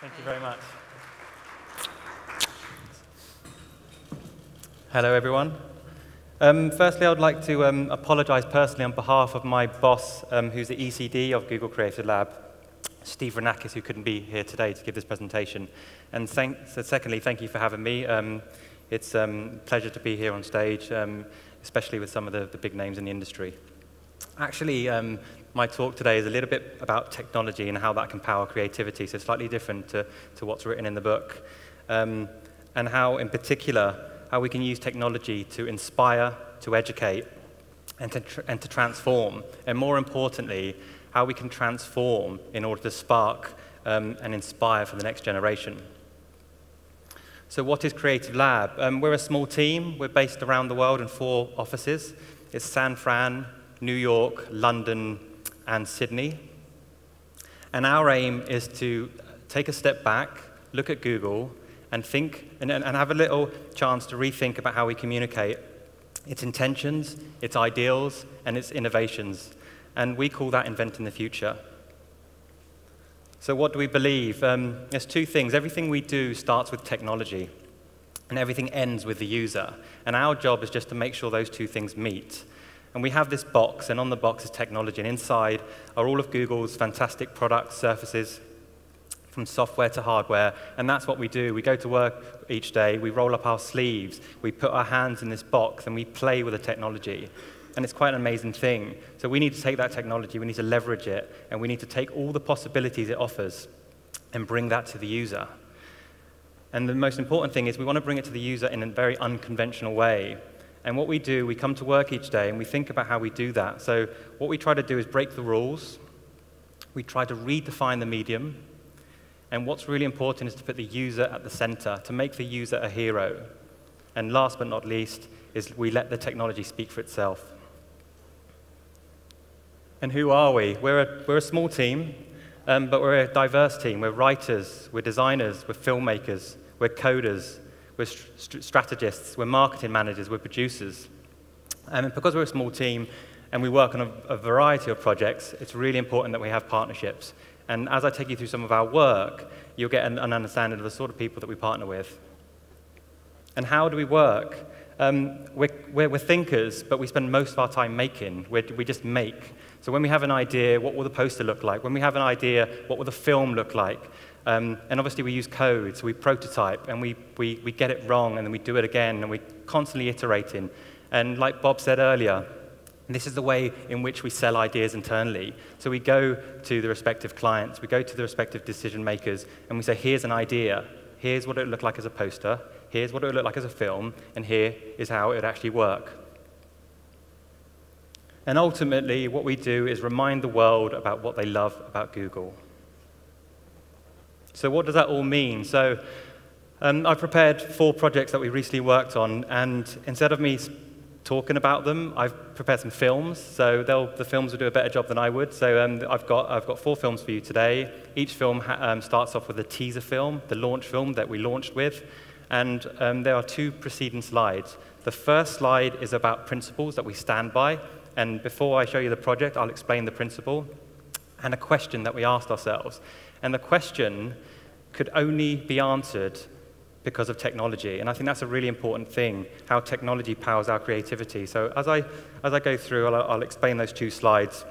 Thank you very much. Hello, everyone. Firstly, I would like to apologize personally on behalf of my boss, who's the ECD of Google Creative Lab, Steve Ranakis, who couldn't be here today to give this presentation. And secondly, thank you for having me. It's a pleasure to be here on stage, especially with some of the big names in the industry. Actually, my talk today is a little bit about technology and how that can power creativity, so slightly different to what's written in the book, and how, in particular, how we can use technology to inspire, to educate, and to transform, and more importantly, how we can transform in order to spark and inspire for the next generation. So what is Creative Lab? We're a small team. We're based around the world in 4 offices. It's San Fran, New York, London, and Sydney. And our aim is to take a step back, look at Google, and think and have a little chance to rethink about how we communicate its intentions, its ideals, and its innovations. And we call that inventing the future. So what do we believe? There's 2 things. Everything we do starts with technology, and everything ends with the user. And our job is just to make sure those 2 things meet. And we have this box, and on the box is technology. And inside are all of Google's fantastic products, services, from software to hardware. And that's what we do. We go to work each day. We roll up our sleeves. We put our hands in this box, and we play with the technology. And it's quite an amazing thing. So we need to take that technology. We need to leverage it. And we need to take all the possibilities it offers and bring that to the user. And the most important thing is we want to bring it to the user in a very unconventional way. And what we do, we come to work each day, and we think about how we do that. So what we try to do is break the rules. We try to redefine the medium. And what's really important is to put the user at the center, to make the user a hero. And last but not least is we let the technology speak for itself. And who are we? We're a small team, but we're a diverse team. We're writers, we're designers, we're filmmakers, we're coders. We're strategists, we're marketing managers, we're producers. And because we're a small team and we work on a variety of projects, it's really important that we have partnerships. And as I take you through some of our work, you'll get an understanding of the sort of people that we partner with. And how do we work? We're thinkers, but we spend most of our time making. We just make. So when we have an idea, what will the poster look like? When we have an idea, what will the film look like? And obviously, we use code, so we prototype, and we get it wrong, and then we do it again, and we're constantly iterating. And like Bob said earlier, this is the way in which we sell ideas internally. So we go to the respective clients, we go to the respective decision makers, and we say, here's an idea. Here's what it would look like as a poster. Here's what it would look like as a film. And here is how it would actually work. And ultimately, what we do is remind the world about what they love about Google. So what does that all mean? So I prepared 4 projects that we recently worked on, and instead of me talking about them, I've prepared some films. So the films will do a better job than I would. So I've got 4 films for you today. Each film starts off with a teaser film, the launch film that we launched with. And there are 2 preceding slides. The first slide is about principles that we stand by. And before I show you the project, I'll explain the principle and a question that we asked ourselves. And the question could only be answered because of technology. And I think that's a really important thing, how technology powers our creativity. So as I go through, I'll explain those 2 slides,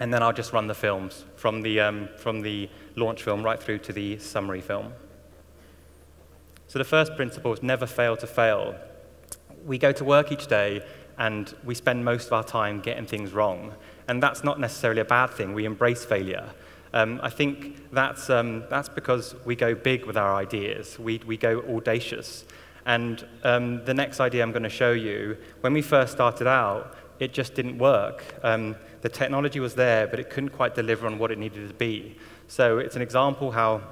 and then I'll just run the films from the launch film right through to the summary film. So the first principle is never fail to fail. We go to work each day, and we spend most of our time getting things wrong. And that's not necessarily a bad thing. We embrace failure. I think that's because we go big with our ideas. We go audacious. And the next idea I'm going to show you, when we first started out, it just didn't work. The technology was there, but it couldn't quite deliver on what it needed to be. So it's an example how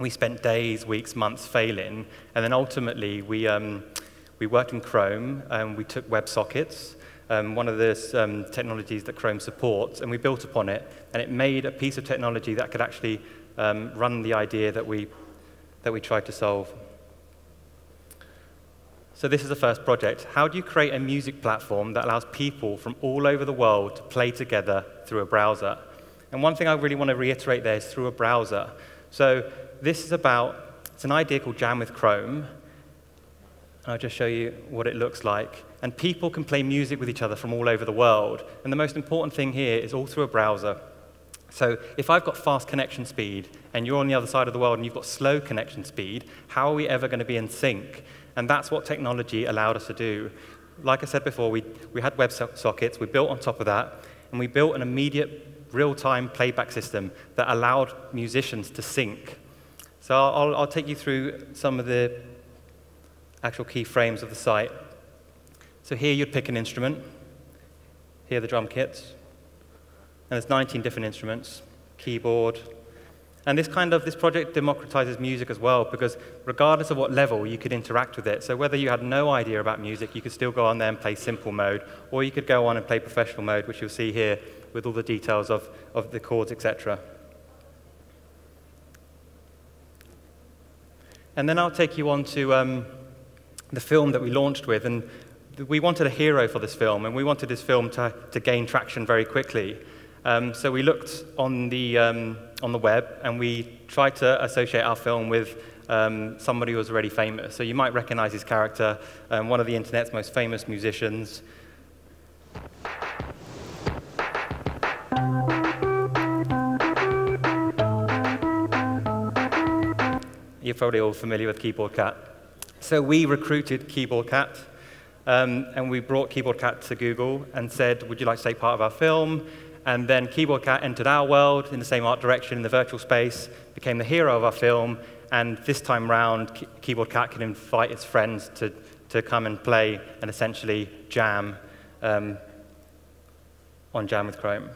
we spent days, weeks, months failing. And then ultimately, we worked in Chrome. We took WebSockets. One of the technologies that Chrome supports, and we built upon it, and it made a piece of technology that could actually run the idea that we tried to solve. So this is the first project. How do you create a music platform that allows people from all over the world to play together through a browser? And one thing I really want to reiterate there is through a browser. So this is about, it's an idea called Jam with Chrome. I'll just show you what it looks like. And people can play music with each other from all over the world. And the most important thing here is all through a browser. So if I've got fast connection speed, and you're on the other side of the world, and you've got slow connection speed, how are we ever going to be in sync? And that's what technology allowed us to do. Like I said before, we had WebSockets. We built on top of that. And we built an immediate, real-time playback system that allowed musicians to sync. So I'll take you through some of the actual keyframes of the site. So here you'd pick an instrument. Here are the drum kits. And there's 19 different instruments, keyboard. And this project democratizes music as well, because regardless of what level, you could interact with it. So whether you had no idea about music, you could still go on there and play simple mode, or you could go on and play professional mode, which you'll see here with all the details of the chords, etc. And then I'll take you on to the film that we launched with. And we wanted a hero for this film, and we wanted this film to gain traction very quickly. So we looked on the web, and we tried to associate our film with somebody who was already famous. So you might recognize his character, one of the Internet's most famous musicians. You're probably all familiar with Keyboard Cat. So we recruited Keyboard Cat, and we brought Keyboard Cat to Google and said, would you like to take part of our film? And then Keyboard Cat entered our world in the same art direction in the virtual space, became the hero of our film, and this time round, Keyboard Cat can invite its friends to come and play and essentially jam on Jam with Chrome.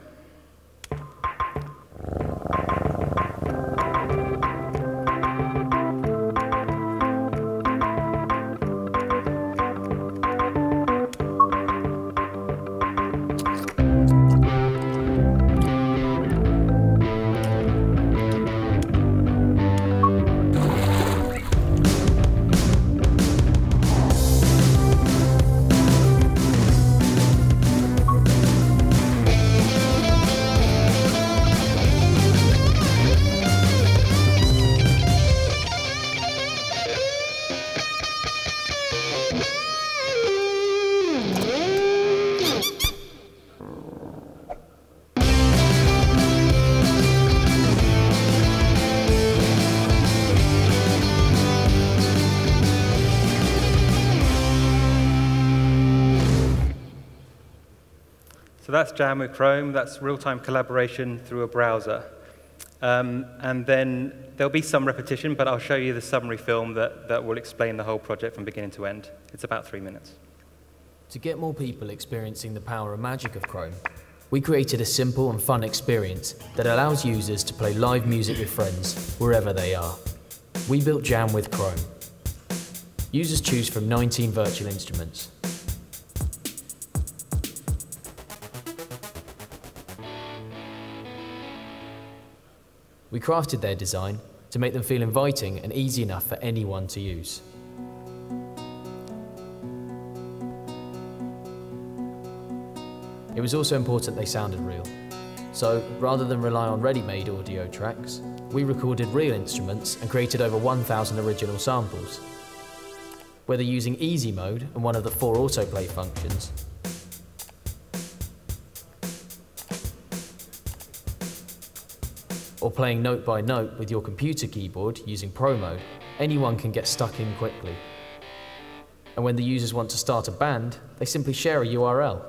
So that's Jam with Chrome. That's real-time collaboration through a browser. And then there'll be some repetition, but I'll show you the summary film that will explain the whole project from beginning to end. It's about 3 minutes. To get more people experiencing the power and magic of Chrome, we created a simple and fun experience that allows users to play live music with friends wherever they are. We built Jam with Chrome. Users choose from 19 virtual instruments. We crafted their design to make them feel inviting and easy enough for anyone to use. It was also important they sounded real. So, rather than rely on ready-made audio tracks, we recorded real instruments and created over 1,000 original samples. Whether using easy mode and one of the 4 autoplay functions, or playing note by note with your computer keyboard using Pro Mode, anyone can get stuck in quickly. And when the users want to start a band, they simply share a URL.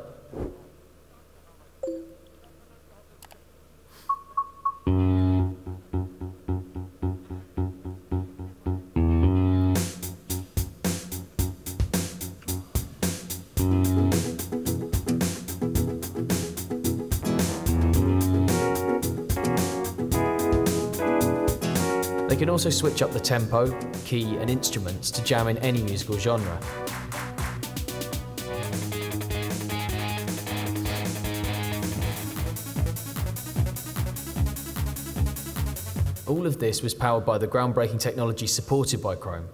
You can also switch up the tempo, key, and instruments to jam in any musical genre. All of this was powered by the groundbreaking technology supported by Chrome.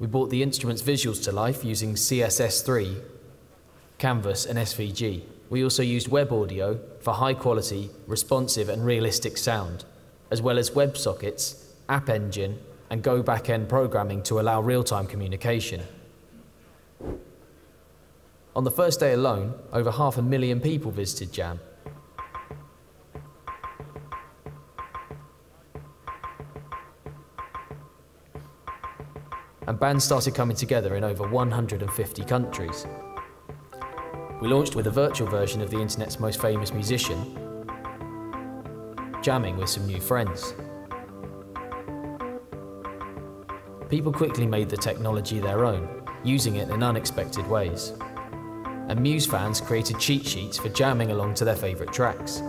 We brought the instrument's visuals to life using CSS3, Canvas, and SVG. We also used web audio for high quality, responsive, and realistic sound, as well as WebSockets App Engine, and Go backend programming to allow real-time communication. On the first day alone, over 500,000 people visited Jam. And bands started coming together in over 150 countries. We launched with a virtual version of the internet's most famous musician, jamming with some new friends. People quickly made the technology their own, using it in unexpected ways. And Muse fans created cheat sheets for jamming along to their favourite tracks.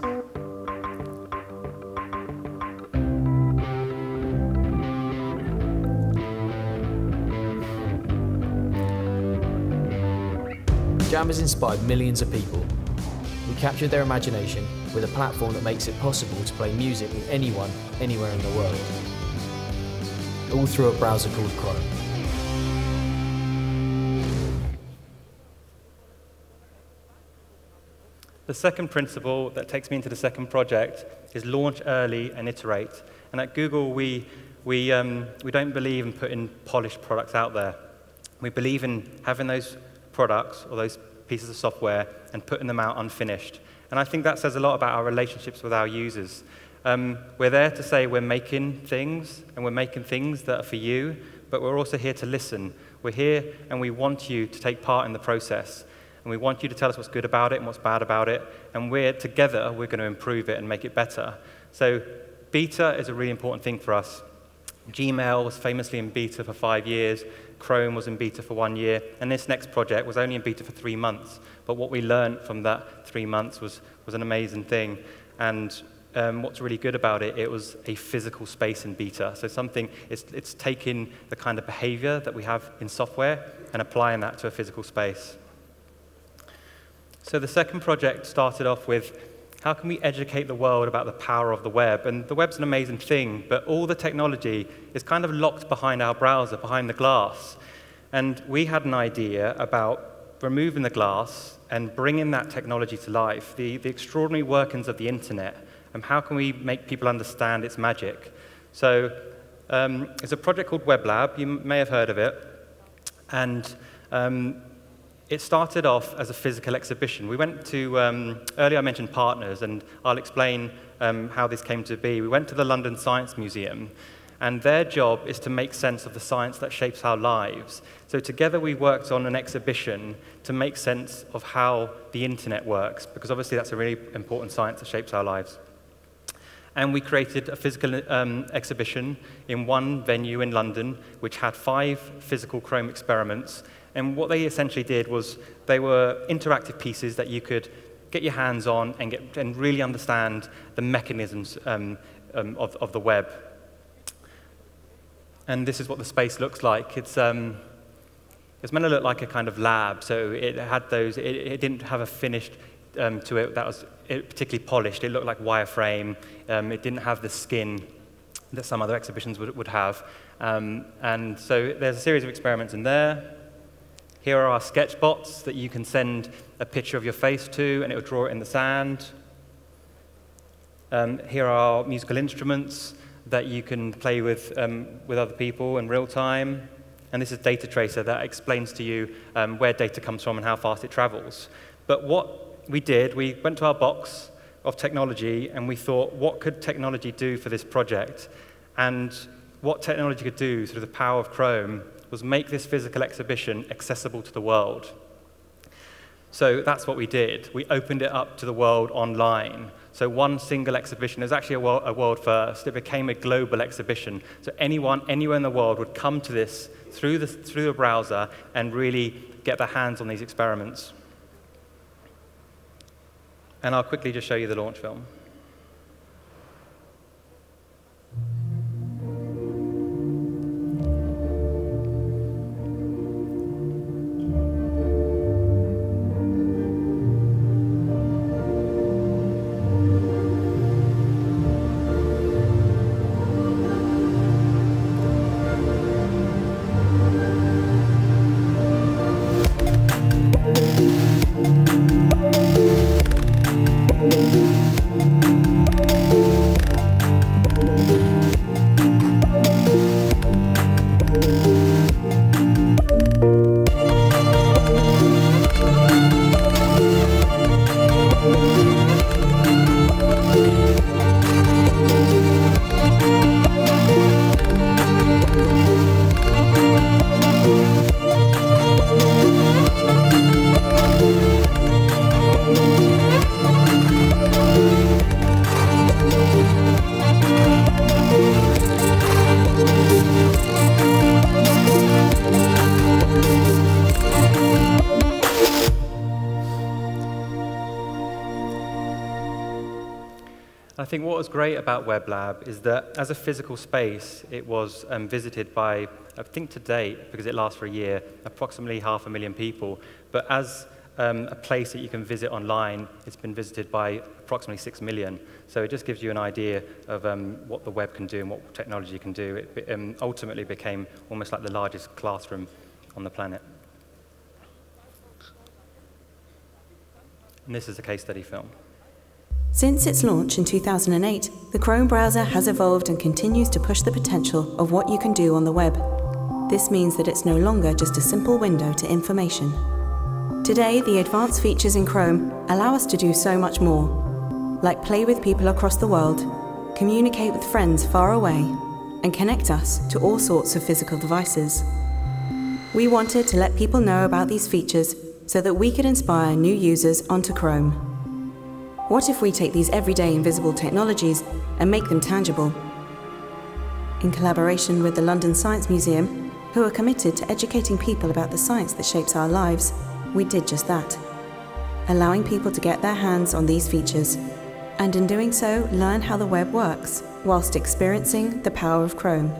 Jam has inspired millions of people. We captured their imagination with a platform that makes it possible to play music with anyone, anywhere in the world. All through a browser called Chrome. The second principle that takes me into the second project is launch early and iterate. And at Google, we don't believe in putting polished products out there. We believe in having those products or those pieces of software and putting them out unfinished. And I think that says a lot about our relationships with our users. We're there to say we're making things, and we're making things that are for you, but we're also here to listen. We're here, and we want you to take part in the process. And we want you to tell us what's good about it and what's bad about it. And together, we're going to improve it and make it better. So beta is a really important thing for us. Gmail was famously in beta for 5 years. Chrome was in beta for 1 year. And this next project was only in beta for 3 months. But what we learned from that 3 months was an amazing thing. And what's really good about it, it was a physical space in beta. So it's taking the kind of behavior that we have in software and applying that to a physical space. So the second project started off with, how can we educate the world about the power of the web? And the web's an amazing thing, but all the technology is kind of locked behind our browser, behind the glass. And we had an idea about removing the glass and bringing that technology to life, the extraordinary workings of the internet, and how can we make people understand its magic? So it's a project called Web Lab. You may have heard of it. And it started off as a physical exhibition. We went to, earlier I mentioned partners, and I'll explain how this came to be. We went to the London Science Museum, and their job is to make sense of the science that shapes our lives. So together we worked on an exhibition to make sense of how the internet works, because obviously that's a really important science that shapes our lives. And we created a physical exhibition in one venue in London, which had 5 physical Chrome experiments. And what they essentially did was they were interactive pieces that you could get your hands on and, really understand the mechanisms of the web. And this is what the space looks like. It's meant to look like a kind of lab, so it had those. It didn't have a finished to it that was particularly polished. It looked like wireframe. It didn't have the skin that some other exhibitions would have. And so there's a series of experiments in there. Here are our sketch bots that you can send a picture of your face to, and it will draw it in the sand. Here are musical instruments that you can play with other people in real time. And this is Data Tracer that explains to you where data comes from and how fast it travels. But what we did, we went to our box of technology, and we thought, what could technology do for this project? And what technology could do through the power of Chrome was make this physical exhibition accessible to the world. So that's what we did. We opened it up to the world online. So one single exhibition is actually a world first. It became a global exhibition. So anyone, anywhere in the world would come to this through the browser and really get their hands on these experiments. And I'll quickly just show you the launch film. I think what was great about Web Lab is that as a physical space, it was visited by, I think to date, because it lasts for a year, approximately 500,000 people. But as a place that you can visit online, it's been visited by approximately 6 million. So it just gives you an idea of what the web can do and what technology can do. It ultimately became almost like the largest classroom on the planet. And this is a case study film. Since its launch in 2008, the Chrome browser has evolved and continues to push the potential of what you can do on the web. This means that it's no longer just a simple window to information. Today, the advanced features in Chrome allow us to do so much more, like play with people across the world, communicate with friends far away, and connect us to all sorts of physical devices. We wanted to let people know about these features so that we could inspire new users onto Chrome. What if we take these everyday invisible technologies and make them tangible? In collaboration with the London Science Museum, who are committed to educating people about the science that shapes our lives, we did just that, allowing people to get their hands on these features, and in doing so, learn how the web works whilst experiencing the power of Chrome.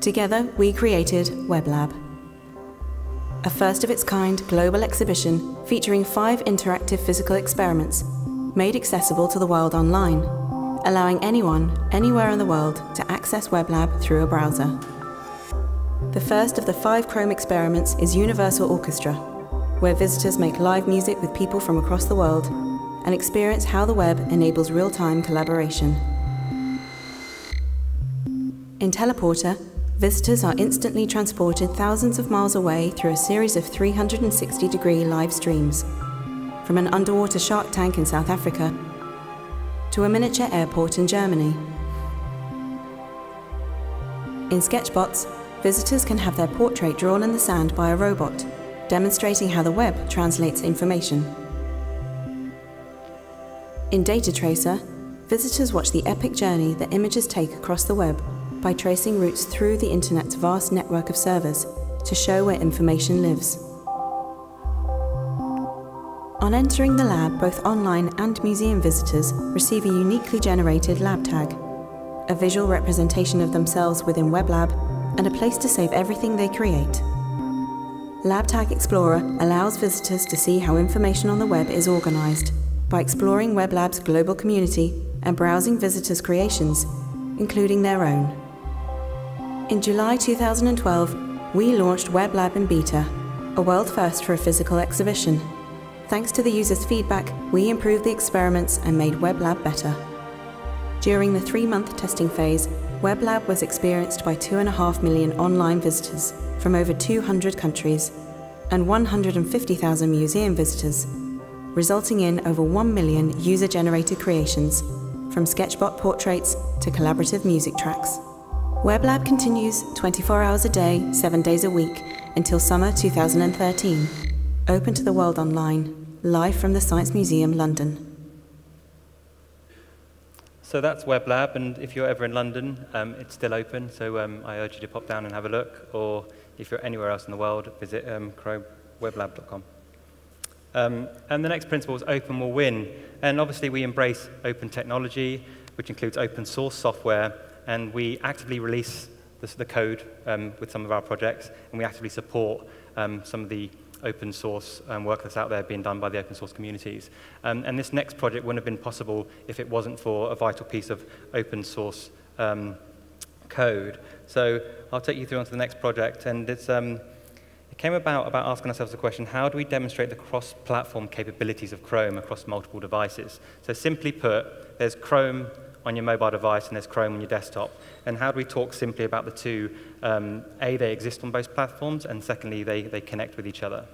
Together, we created Web Lab, a first-of-its-kind global exhibition featuring 5 interactive physical experiments made accessible to the world online, allowing anyone, anywhere in the world, to access Web Lab through a browser. The first of the 5 Chrome experiments is Universal Orchestra, where visitors make live music with people from across the world and experience how the web enables real-time collaboration. In Teleporter, visitors are instantly transported thousands of miles away through a series of 360-degree live streams, from an underwater shark tank in South Africa to a miniature airport in Germany. In Sketchbots, visitors can have their portrait drawn in the sand by a robot, demonstrating how the web translates information. In Data Tracer, visitors watch the epic journey that images take across the web, by tracing routes through the internet's vast network of servers to show where information lives. On entering the lab, both online and museum visitors receive a uniquely generated lab tag, a visual representation of themselves within Web Lab, and a place to save everything they create. Lab Tag Explorer allows visitors to see how information on the web is organized by exploring Web Lab's global community and browsing visitors' creations, including their own. In July 2012, we launched Web Lab in Beta, a world first for a physical exhibition. Thanks to the users' feedback, we improved the experiments and made Web Lab better. During the 3-month testing phase, Web Lab was experienced by 2.5 million online visitors from over 200 countries and 150,000 museum visitors, resulting in over 1 million user-generated creations, from Sketchbot portraits to collaborative music tracks. Web Lab continues 24 hours a day, 7 days a week, until summer 2013, open to the world online, live from the Science Museum, London. So that's Web Lab, and if you're ever in London, it's still open, so I urge you to pop down and have a look, or if you're anywhere else in the world, visit chromeweblab.com. And the next principle is open will win, and obviously we embrace open technology, which includes open source software, and we actively release the code with some of our projects, and we actively support some of the open source work that's out there being done by the open source communities. And this next project wouldn't have been possible if it wasn't for a vital piece of open source code. So I'll take you through onto the next project, and it's, it came about asking ourselves the question, how do we demonstrate the cross-platform capabilities of Chrome across multiple devices? So simply put, there's Chrome on your mobile device, and there's Chrome on your desktop. And how do we talk simply about the two? A, they exist on both platforms, and secondly, they connect with each other.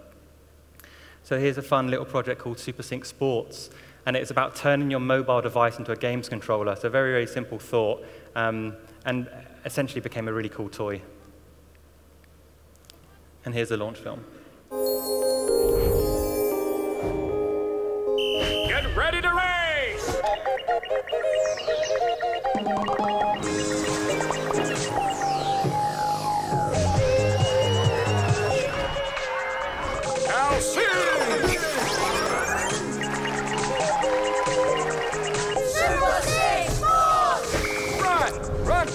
So here's a fun little project called SuperSync Sports, and it's about turning your mobile device into a games controller. So very, very simple thought, and essentially became a really cool toy. And here's the launch film. Get ready to race! Super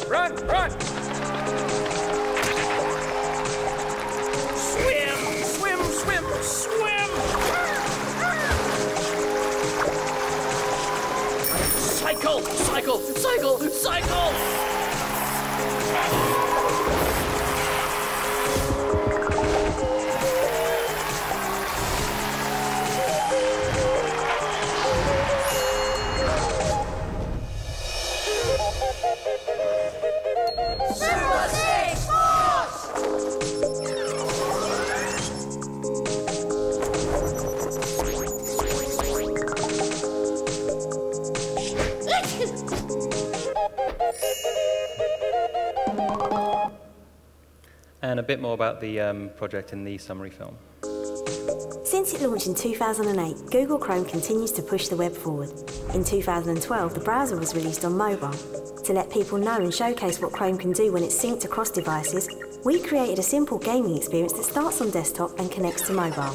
run! Swim! Cycle! And a bit more about the project in the summary film. Since it launched in 2008, Google Chrome continues to push the web forward. In 2012, the browser was released on mobile. To let people know and showcase what Chrome can do when it's synced across devices, we created a simple gaming experience that starts on desktop and connects to mobile.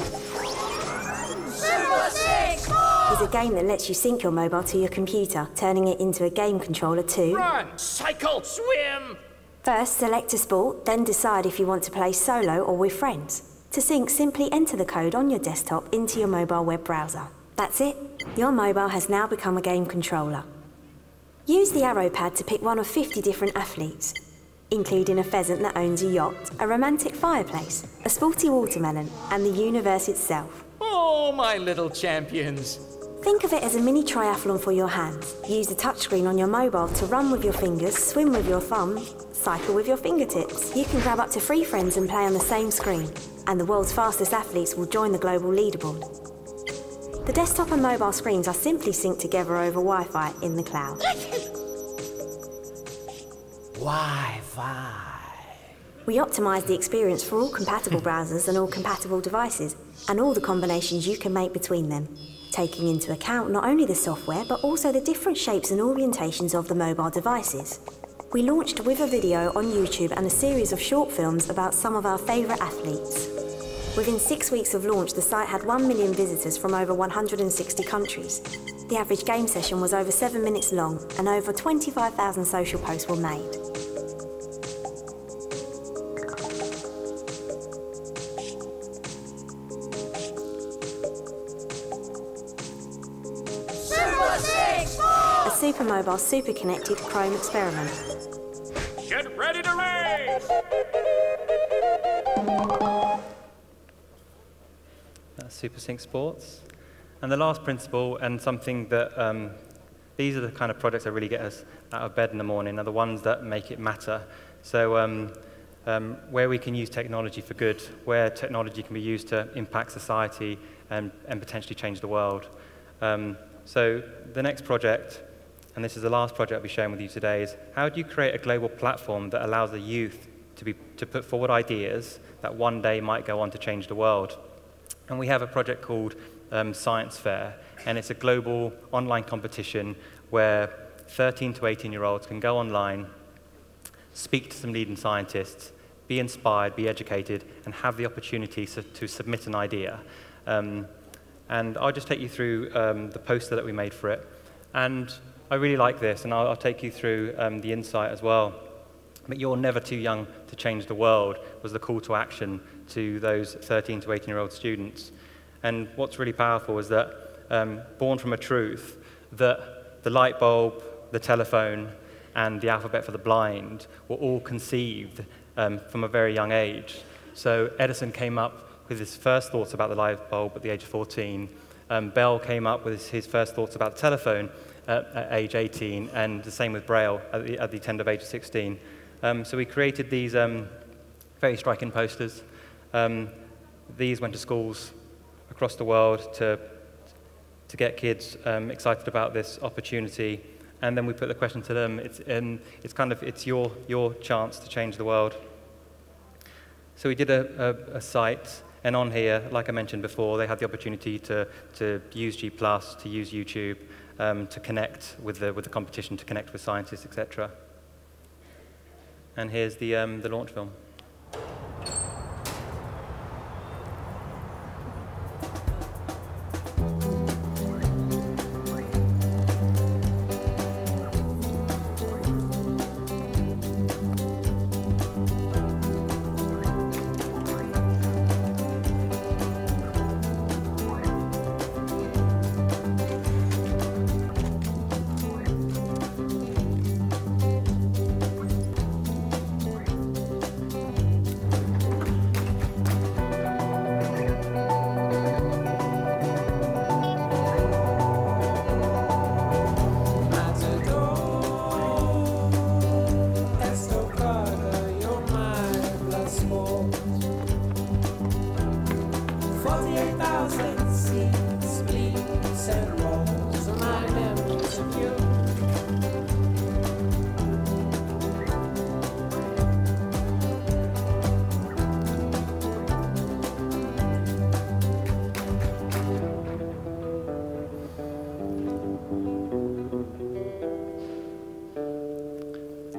SuperSync Sports is a game that lets you sync your mobile to your computer, turning it into a game controller to... Run! Cycle! Swim! First, select a sport, then decide if you want to play solo or with friends. To sync, simply enter the code on your desktop into your mobile web browser. That's it. Your mobile has now become a game controller. Use the arrow pad to pick one of 50 different athletes, including a pheasant that owns a yacht, a romantic fireplace, a sporty watermelon, and the universe itself. Oh, my little champions! Think of it as a mini triathlon for your hands. Use the touchscreen on your mobile to run with your fingers, swim with your thumb, cycle with your fingertips. You can grab up to 3 friends and play on the same screen, and the world's fastest athletes will join the global leaderboard. The desktop and mobile screens are simply synced together over Wi-Fi in the cloud. Wi-Fi. We optimised the experience for all compatible browsers and all compatible devices, and all the combinations you can make between them, taking into account not only the software, but also the different shapes and orientations of the mobile devices. We launched with a video on YouTube and a series of short films about some of our favourite athletes. Within 6 weeks of launch, the site had 1 million visitors from over 160 countries. The average game session was over 7 minutes long, and over 25,000 social posts were made. Super mobile, super connected Chrome experiment. Get ready to race! That's SuperSync Sports. And the last principle, and something that these are the kind of projects that really get us out of bed in the morning, are the ones that make it matter. So where we can use technology for good, where technology can be used to impact society and potentially change the world. So the next project, and this is the last project I'll be sharing with you today, is how do you create a global platform that allows the youth to put forward ideas that one day might go on to change the world? And we have a project called Science Fair, and it's a global online competition where 13 to 18-year-olds can go online, speak to some leading scientists, be inspired, be educated, and have the opportunity to submit an idea. And I'll just take you through the poster that we made for it. And I really like this, and I'll take you through the insight as well. But you're never too young to change the world was the call to action to those 13 to 18-year-old students. And what's really powerful is that, born from a truth, that the light bulb, the telephone, and the alphabet for the blind were all conceived from a very young age. So Edison came up with his first thoughts about the light bulb at the age of 14. Bell came up with his first thoughts about the telephone at age 18, and the same with Braille at the tender age of 16. So we created these very striking posters. These went to schools across the world to get kids excited about this opportunity, and then we put the question to them. It's kind of your chance to change the world. So we did a site. And on here, like I mentioned before, they had the opportunity to use G+, to use YouTube, to connect with the competition, to connect with scientists, etc. And here's the launch film.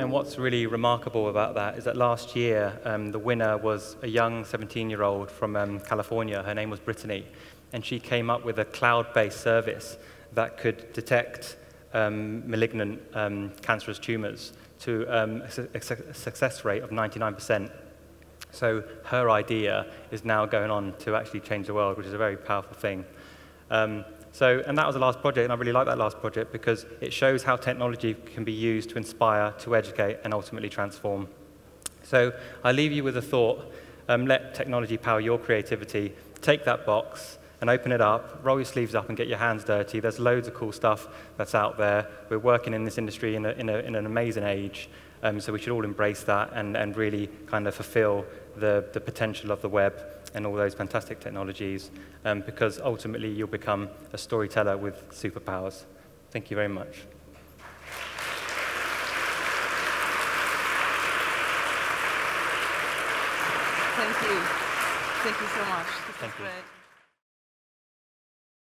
And what's really remarkable about that is that last year, the winner was a young 17-year-old from California. Her name was Brittany. And she came up with a cloud-based service that could detect malignant cancerous tumors to a success rate of 99%. So her idea is now going on to actually change the world, which is a very powerful thing. And that was the last project, and I really like that last project because it shows how technology can be used to inspire, to educate, and ultimately transform. So I leave you with a thought. Let technology power your creativity. Take that box and open it up, roll your sleeves up, and get your hands dirty. There's loads of cool stuff that's out there. We're working in this industry in an amazing age, so we should all embrace that and really kind of fulfill the potential of the web and all those fantastic technologies, because ultimately you'll become a storyteller with superpowers. Thank you very much. Thank you. Thank you so much. This is great.